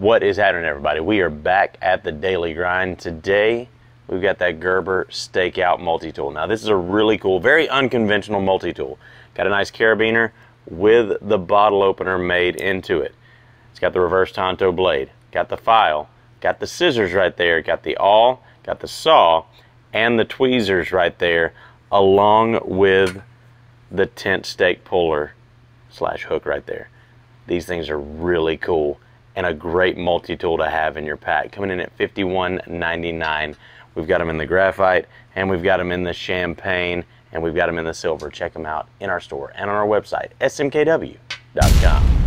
What is happening, everybody? We are back at the daily grind. Today we've got that Gerber Stake Out multi-tool. Now this is a really cool, very unconventional multi-tool. Got a nice carabiner with the bottle opener made into it. It's got the reverse tanto blade, got the file, got the scissors right there, got the awl, got the saw, and the tweezers right there, along with the tent stake puller slash hook right there. These things are really cool and a great multi-tool to have in your pack. Coming in at $51.99. We've got them in the graphite, and we've got them in the champagne, and we've got them in the silver. Check them out in our store and on our website, smkw.com.